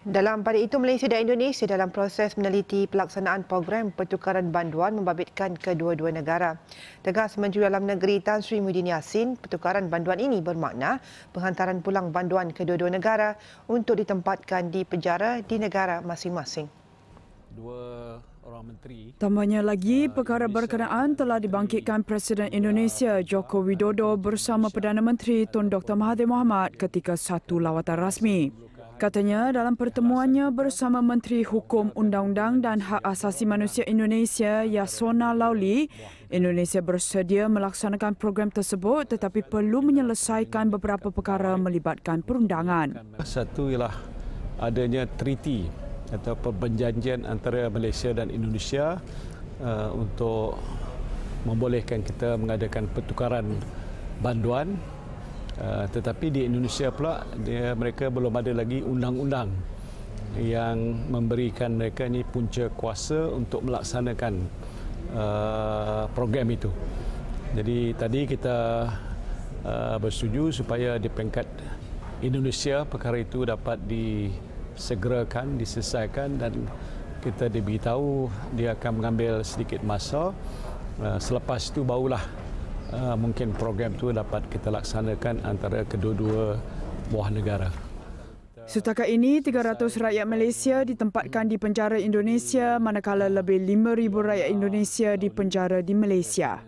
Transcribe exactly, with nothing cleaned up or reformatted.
Dalam pada itu, Malaysia dan Indonesia dalam proses meneliti pelaksanaan program pertukaran banduan membabitkan kedua-dua negara. Tegas Menteri Dalam Negeri Tan Sri Muhyiddin Yassin, pertukaran banduan ini bermakna penghantaran pulang banduan kedua-dua negara untuk ditempatkan di penjara di negara masing-masing. Dua orang menteri. Tambahnya lagi, perkara berkenaan telah dibangkitkan Presiden Indonesia Joko Widodo bersama Perdana Menteri Tun Doktor Mahathir Mohamad ketika satu lawatan rasmi. Katanya dalam pertemuannya bersama Menteri Hukum Undang-Undang dan Hak Asasi Manusia Indonesia Yasona Lauli, Indonesia bersedia melaksanakan program tersebut tetapi perlu menyelesaikan beberapa perkara melibatkan perundangan. Satu ialah adanya treaty atau perjanjian antara Malaysia dan Indonesia uh, untuk membolehkan kita mengadakan pertukaran banduan, uh, tetapi di Indonesia pula dia, mereka belum ada lagi undang-undang yang memberikan mereka ni punca kuasa untuk melaksanakan uh, program itu. Jadi tadi kita uh, bersetuju supaya di peringkat Indonesia perkara itu dapat di segerakan, diselesaikan, dan kita diberitahu dia akan mengambil sedikit masa. Selepas itu barulah mungkin program itu dapat kita laksanakan antara kedua-dua buah negara. Setakat ini, tiga ratus rakyat Malaysia ditempatkan di penjara Indonesia, manakala lebih lima ribu rakyat Indonesia dipenjara di Malaysia.